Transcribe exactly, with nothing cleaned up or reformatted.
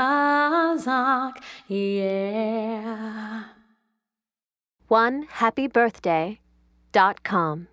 Razzaque, yeah. one happy birthday dot com